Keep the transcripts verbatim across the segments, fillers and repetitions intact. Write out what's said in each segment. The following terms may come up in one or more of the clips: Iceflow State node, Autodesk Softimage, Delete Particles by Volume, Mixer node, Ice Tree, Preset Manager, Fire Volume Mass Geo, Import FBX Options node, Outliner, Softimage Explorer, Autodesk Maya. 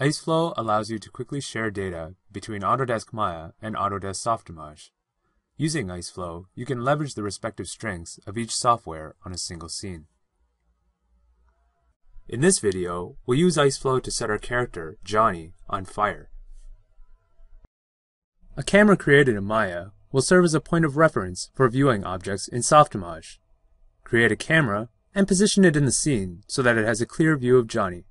Iceflow allows you to quickly share data between Autodesk Maya and Autodesk Softimage. Using Iceflow, you can leverage the respective strengths of each software on a single scene. In this video, we'll use Iceflow to set our character, Johnny, on fire. A camera created in Maya will serve as a point of reference for viewing objects in Softimage. Create a camera and position it in the scene so that it has a clear view of Johnny.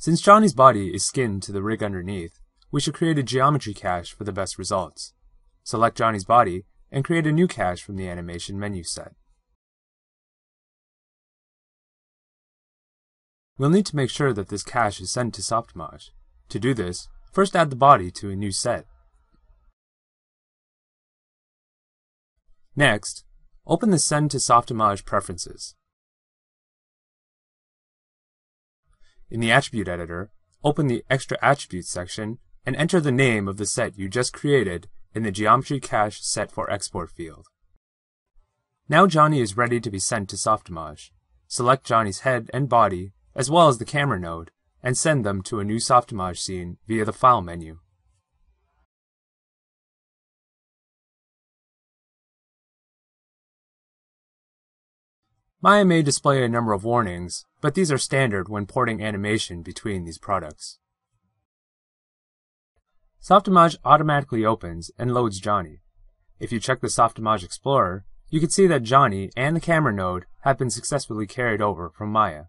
Since Johnny's body is skinned to the rig underneath, we should create a geometry cache for the best results. Select Johnny's body and create a new cache from the animation menu set. We'll need to make sure that this cache is sent to Softimage. To do this, first add the body to a new set. Next, open the Send to Softimage preferences. In the Attribute Editor, open the Extra Attributes section and enter the name of the set you just created in the Geometry Cache Set for Export field. Now Johnny is ready to be sent to Softimage. Select Johnny's head and body, as well as the camera node, and send them to a new Softimage scene via the File menu. Maya may display a number of warnings, but these are standard when porting animation between these products. Softimage automatically opens and loads Johnny. If you check the Softimage Explorer, you can see that Johnny and the camera node have been successfully carried over from Maya.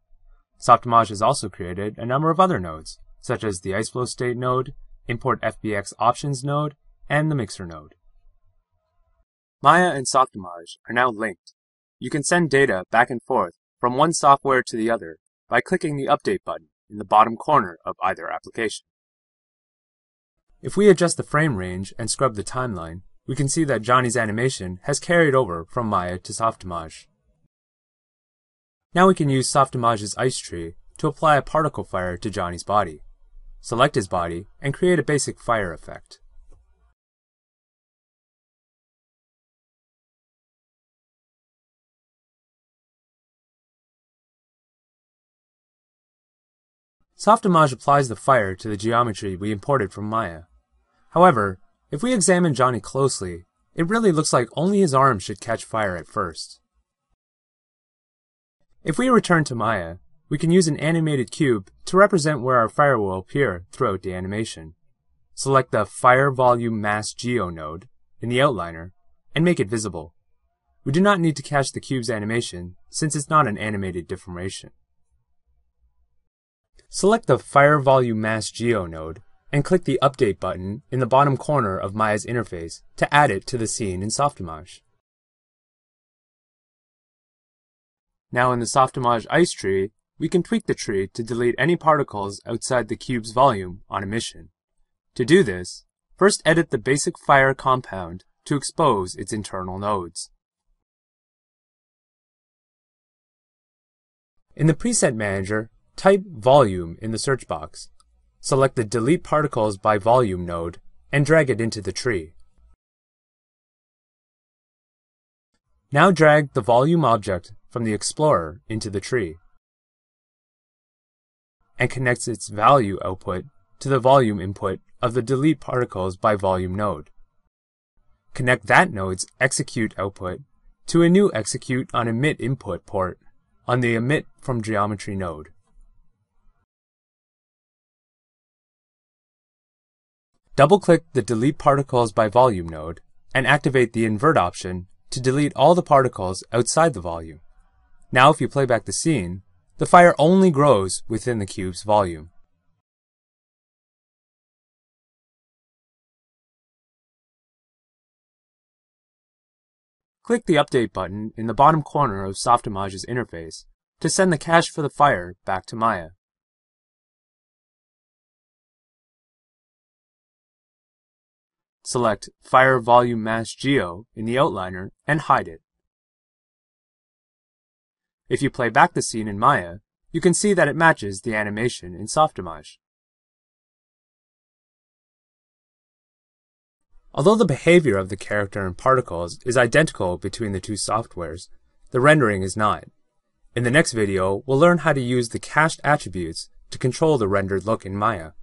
Softimage has also created a number of other nodes, such as the Iceflow State node, Import F B X Options node, and the Mixer node. Maya and Softimage are now linked. You can send data back and forth from one software to the other by clicking the Update button in the bottom corner of either application. If we adjust the frame range and scrub the timeline, we can see that Johnny's animation has carried over from Maya to Softimage. Now we can use Softimage's Ice Tree to apply a particle fire to Johnny's body. Select his body and create a basic fire effect. Softimage applies the fire to the geometry we imported from Maya. However, if we examine Johnny closely, it really looks like only his arm should catch fire at first. If we return to Maya, we can use an animated cube to represent where our fire will appear throughout the animation. Select the Fire Volume Mass Geo node in the Outliner and make it visible. We do not need to cache the cube's animation since it's not an animated deformation. Select the Fire Volume Mass Geo node and click the Update button in the bottom corner of Maya's interface to add it to the scene in Softimage. Now in the Softimage Ice Tree, we can tweak the tree to delete any particles outside the cube's volume on emission. To do this, first edit the basic fire compound to expose its internal nodes. In the Preset Manager, type Volume in the search box. Select the Delete Particles by Volume node and drag it into the tree. Now drag the volume object from the Explorer into the tree and connect its value output to the volume input of the Delete Particles by Volume node. Connect that node's Execute output to a new Execute on Emit input port on the Emit from Geometry node. Double-click the Delete Particles by Volume node and activate the Invert option to delete all the particles outside the volume. Now if you play back the scene, the fire only grows within the cube's volume. Click the Update button in the bottom corner of Softimage's interface to send the cache for the fire back to Maya. Select Fire Volume Mass Geo in the Outliner and hide it. If you play back the scene in Maya, you can see that it matches the animation in Softimage. Although the behavior of the character and particles is identical between the two softwares, the rendering is not. In the next video, we'll learn how to use the cached attributes to control the rendered look in Maya.